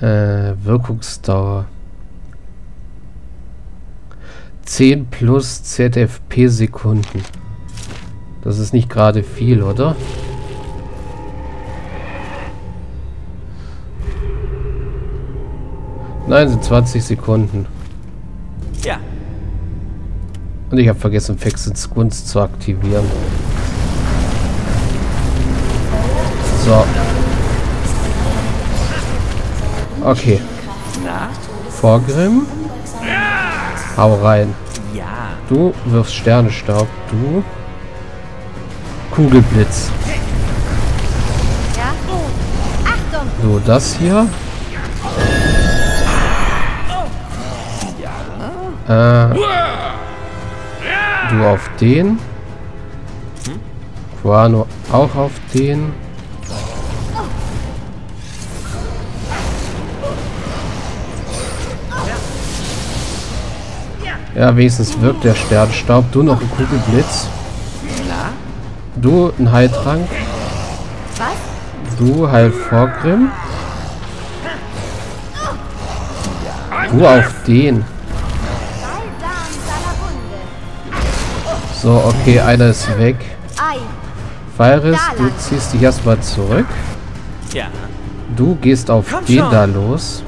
Wirkungsdauer. 10 plus ZFP Sekunden. Das ist nicht gerade viel, oder? Nein, sind 20 Sekunden. Ja. Und ich habe vergessen, Fixens Gunst zu aktivieren. So. Okay. Na? Forgrimm. Hau rein. Ja. Du wirfst Sternenstaub. Du. Kugelblitz. Ja. Oh. Achtung. So, das hier. Ja. Du auf den. Kuano auch auf den. Ja, wenigstens wirkt der Sternstaub. Du noch ein Kugelblitz. Du ein Heiltrank. Du Heil Forgrimm. Du auf den. So, okay, einer ist weg. Feyris, du ziehst dich erstmal zurück. Du gehst auf den da los.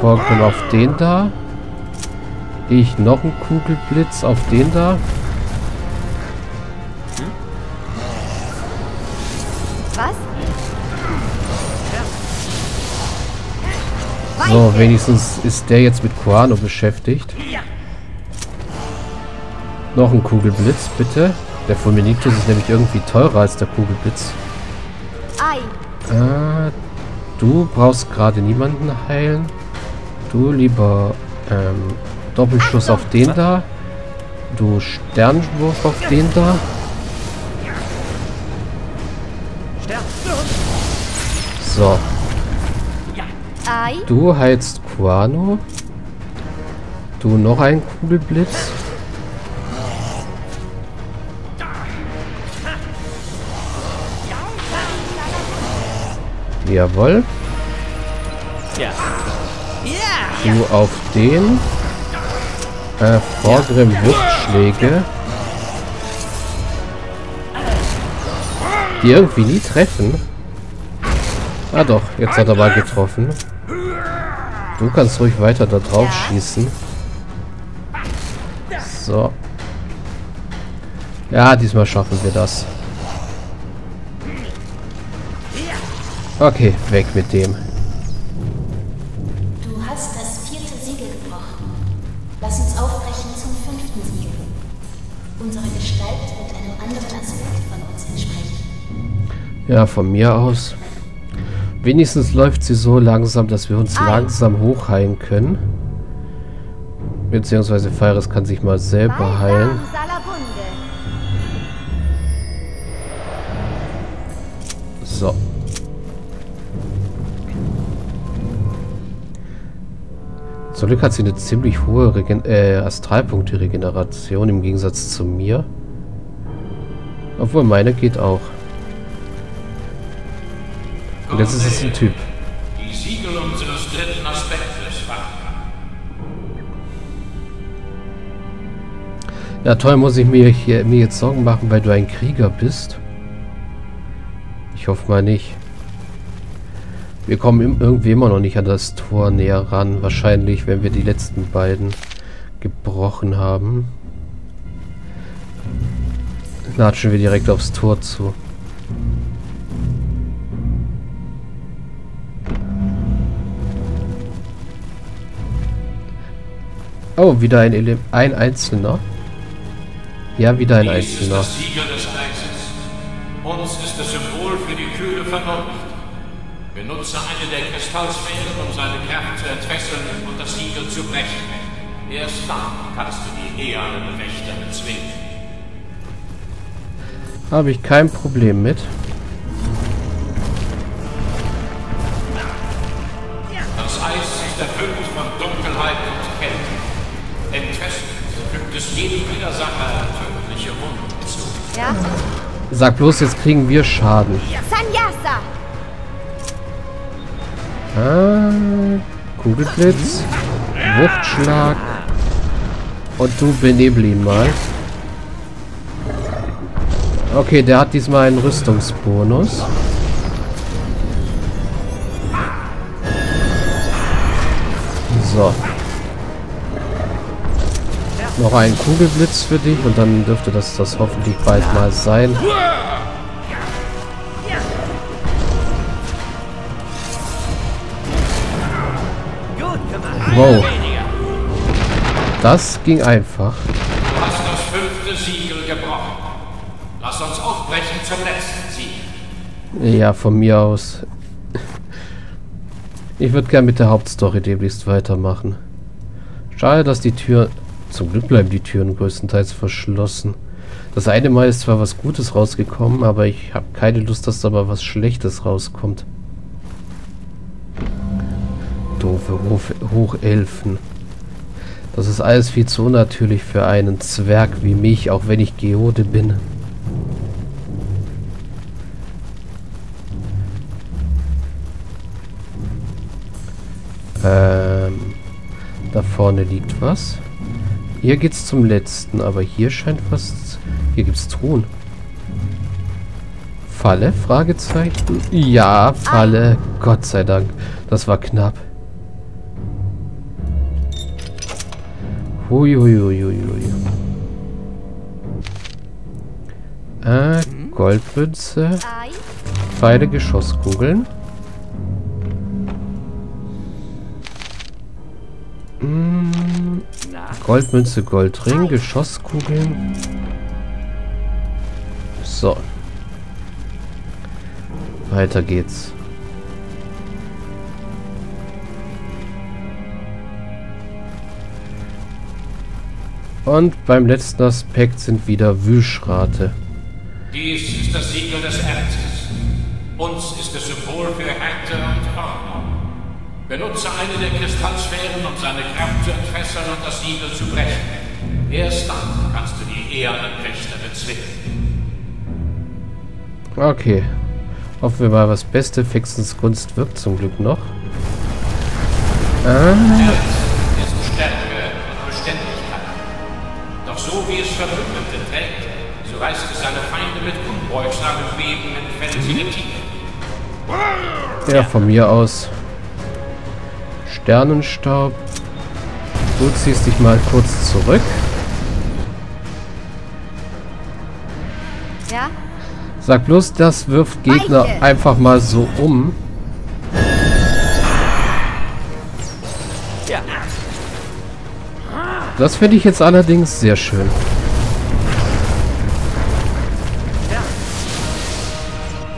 Forgrimm auf den da. Ich noch einen Kugelblitz auf den da. Was? So, wenigstens ist der jetzt mit Kuano beschäftigt. Noch ein Kugelblitz, bitte. Der Fulminator ist nämlich irgendwie teurer als der Kugelblitz. Du brauchst gerade niemanden heilen. Du lieber Doppelschuss auf den da. Du Sternwurf auf den da. So. Du heilst Kuano. Du noch ein Kugelblitz. Jawohl. Du auf den. Vorderen Wuchtschläge, die irgendwie nie treffen. Ah doch, jetzt hat er mal getroffen. Du kannst ruhig weiter da drauf schießen. So. Ja, diesmal schaffen wir das. Okay, weg mit dem. Ja, von mir aus. Wenigstens läuft sie so langsam, dass wir uns langsam hochheilen können. Beziehungsweise Feyris kann sich mal selber heilen. So. Zum Glück hat sie eine ziemlich hohe Astralpunkte-Regeneration im Gegensatz zu mir. Obwohl meine geht auch. Und jetzt ist es ein Typ. Die Siegel unseres dritten Aspektes warten. Ja toll, muss ich mir hier jetzt Sorgen machen, weil du ein Krieger bist. Ich hoffe mal nicht. Wir kommen irgendwie immer noch nicht an das Tor näher ran. Wahrscheinlich, wenn wir die letzten beiden gebrochen haben. Latschen wir direkt aufs Tor zu. Oh, wieder ein Einzelner. Ja, wieder ein Einzelner. Dies ist das Siegel des Eises. Uns ist das Symbol für die Kühle verdeutlicht. Benutze eine der Kristallsphären, um seine Kraft zu entfesseln und das Siegel zu brechen. Erst dann kannst du die ehernen Wächter bezwingen. Habe ich kein Problem mit. Das Eis ist erfüllt von Dunkelheit und Kälte. Fügt es jedem Widersacher tödliche Wunden zu. Ja? Sag bloß, jetzt kriegen wir Schaden. Sanjasa! Kugelblitz. Wuchtschlag. Und du benebel ihn mal. Okay, der hat diesmal einen Rüstungsbonus. So. Noch ein Kugelblitz für dich und dann dürfte das hoffentlich bald mal sein. Wow. Das ging einfach. Du hast das 5. Siegel gebrochen. Lass uns aufbrechen zum letzten Siegel. Ja, von mir aus. Ich würde gerne mit der Hauptstory demnächst weitermachen. Schade, dass die Tür... Zum Glück bleiben die Türen größtenteils verschlossen. Das eine Mal ist zwar was Gutes rausgekommen, aber ich habe keine Lust, dass da mal was Schlechtes rauskommt. Doofe Hochelfen. Das ist alles viel zu unnatürlich für einen Zwerg wie mich, auch wenn ich Geode bin. Da vorne liegt was. Hier geht's zum letzten, aber hier scheint was... Hier gibt's Truhen. Falle? Fragezeichen? Ja, Falle. Ah. Gott sei Dank. Das war knapp. Huiuiuiui. Goldmünze. Pfeile, Geschosskugeln. Goldmünze, Goldring, Geschosskugeln. So. Weiter geht's. Und beim letzten Aspekt sind wieder Wüschrate. Dies ist das Siegel des Erzes. Uns ist das Symbol für Härte und Ordnung. Benutze eine der Kristallsphären, um seine Kraft zu entfesseln und das Siegel zu brechen. Erst dann kannst du die ehernen Wächter bezwingen. Okay. Hoffen wir mal, was Beste. Fixens Gunst wirkt zum Glück noch. Erz ist Stärke und Beständigkeit. Doch so wie es Verbündete trägt, so reißt es seine Feinde mit unbeugsamen Beben in felsige Tiefe. Ja, von mir aus. Sternenstaub. Du ziehst dich mal kurz zurück. Ja? Sag bloß, das wirft Gegner einfach mal so um. Ja. Das finde ich jetzt allerdings sehr schön.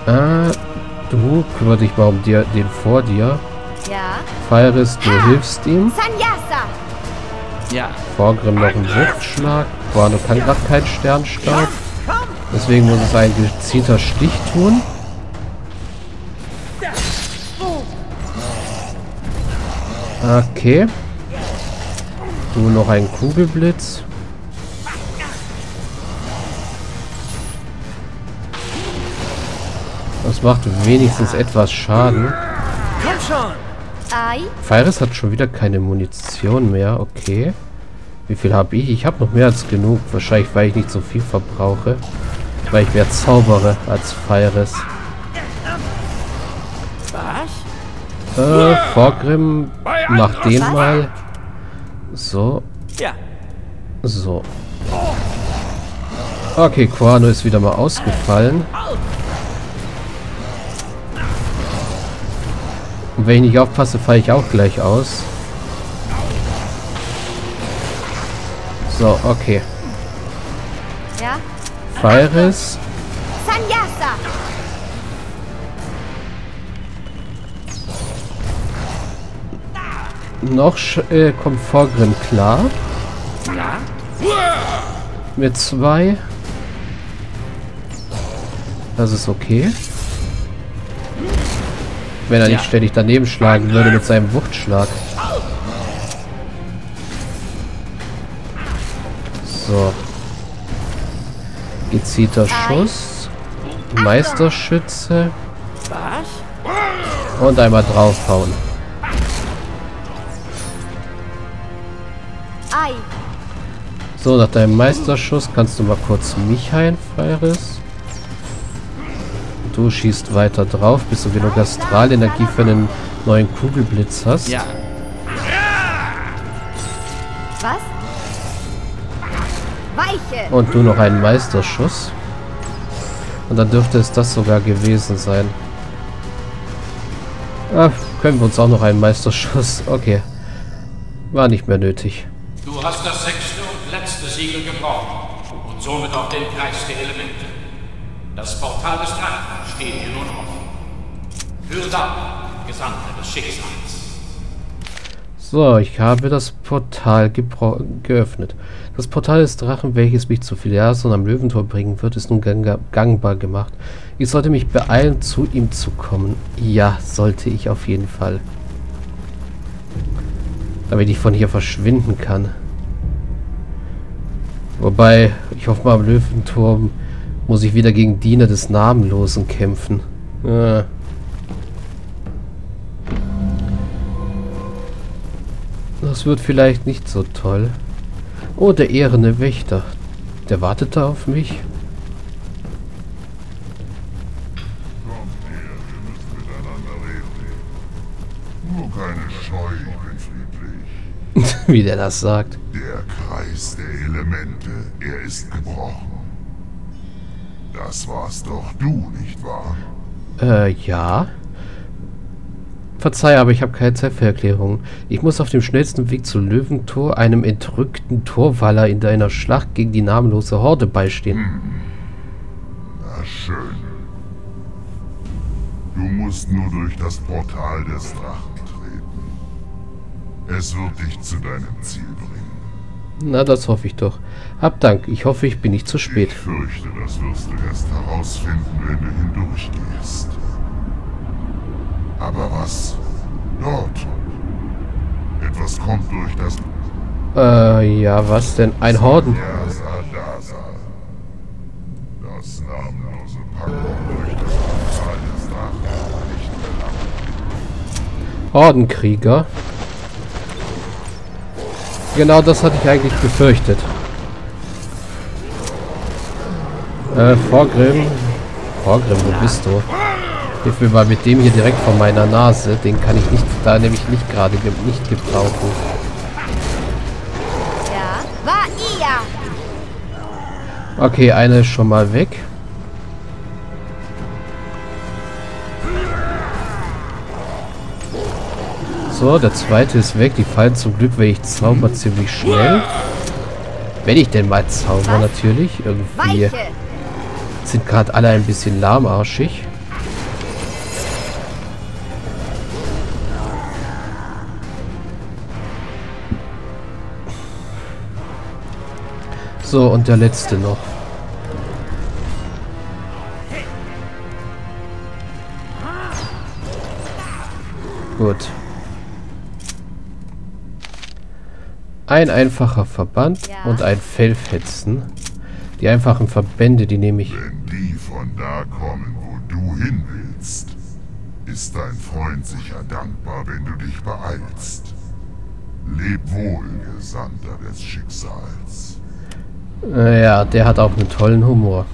Ja. Du kümmere dich mal um den vor dir. Ja. Feyris, du hilfst ihm. Ja. Forgrimm noch einen Wuchtschlag. Kuano kann gerade keinen Sternstaub. Deswegen muss es ein gezielter Stich tun. Okay. Du noch einen Kugelblitz. Das macht wenigstens etwas Schaden. Komm schon! Feyris hat schon wieder keine Munition mehr, okay. Wie viel habe ich? Ich habe noch mehr als genug. Wahrscheinlich, weil ich nicht so viel verbrauche. Weil ich mehr zaubere als Feyris. Was? Forgrimm, mach den mal. So. So. Okay, Kuano ist wieder mal ausgefallen. Und wenn ich nicht aufpasse, falle ich auch gleich aus. So, okay. Ja? Feyris. Noch kommt Forgrimm klar. Mit 2. Das ist okay. Wenn er nicht ständig daneben schlagen würde mit seinem Wuchtschlag. So. Gezielter Schuss. Meisterschütze. Und einmal draufhauen. So, nach deinem Meisterschuss kannst du mal kurz mich heilen, Feyris. Du schießt weiter drauf, bis du genug Astralenergie für einen neuen Kugelblitz hast. Ja. Was? Weiche. Und du noch einen Meisterschuss. Und dann dürfte es das sogar gewesen sein. Ah, können wir uns auch noch einen Meisterschuss. Okay. War nicht mehr nötig. Du hast das 6. und letzte Siegel gebrochen. Und somit auch den Kreis der Elemente. Das Portal des Drachen steht hier nun offen. Hör da, Gesandter des Schicksals. So, ich habe das Portal geöffnet. Das Portal des Drachen, welches mich zu Feyris und am Löwentor bringen wird, ist nun gangbar gemacht. Ich sollte mich beeilen, zu ihm zu kommen. Ja, sollte ich auf jeden Fall. Damit ich von hier verschwinden kann. Wobei, ich hoffe mal, am Löwenturm muss ich wieder gegen Diener des Namenlosen kämpfen. Ja. Das wird vielleicht nicht so toll. Oh, der ehrene Wächter. Der wartet da auf mich. Wie der das sagt. Der Kreis der Elemente, er ist gebrochen. Das warst doch du, nicht wahr? Ja. Verzeih, aber ich habe keine Zeit für Erklärungen. Ich muss auf dem schnellsten Weg zu Löwentor, einem entrückten Torwaller in deiner Schlacht gegen die namenlose Horde beistehen. Hm. Na schön. Du musst nur durch das Portal des Drachen. Es wird dich zu deinem Ziel bringen. Na, das hoffe ich doch. Hab Dank. Ich hoffe, ich bin nicht zu spät. Ich fürchte, das wirst du erst herausfinden, wenn du hindurchgehst. Aber was? Dort. Etwas kommt durch das... ja, was denn? Ein Horden. Das namenlose Pack kommt durch das Portal des Drachen nicht mehr lang. Hordenkrieger. Genau das hatte ich eigentlich befürchtet. Forgrimm. Forgrimm, wo bist du? Hilf mir mal mit dem hier direkt vor meiner Nase. Den kann ich nicht, da nämlich nicht gerade nicht gebrauchen. Okay, eine ist schon mal weg. So, der zweite ist weg. Die fallen zum Glück, wenn ich zauber, ziemlich schnell. Wenn ich denn mal zauber, natürlich. Irgendwie sind gerade alle ein bisschen lahmarschig. So, und der letzte noch. Gut. Ein einfacher Verband und ein Fellfetzen. Die einfachen Verbände, die nehme ich. Wenn die von da kommen, wo du hin willst, ist dein Freund sicher dankbar, wenn du dich beeilst. Leb wohl, Gesandter des Schicksals. Ja, der hat auch einen tollen Humor.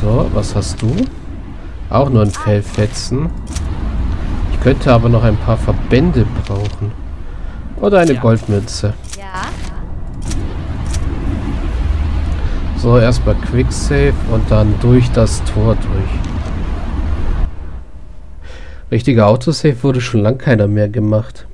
So, was hast du? Auch nur ein Fellfetzen. Könnte aber noch ein paar Verbände brauchen. Oder eine Goldmünze. So, erstmal Quicksave und dann durch das Tor durch. Richtiger Autosave wurde schon lange keiner mehr gemacht.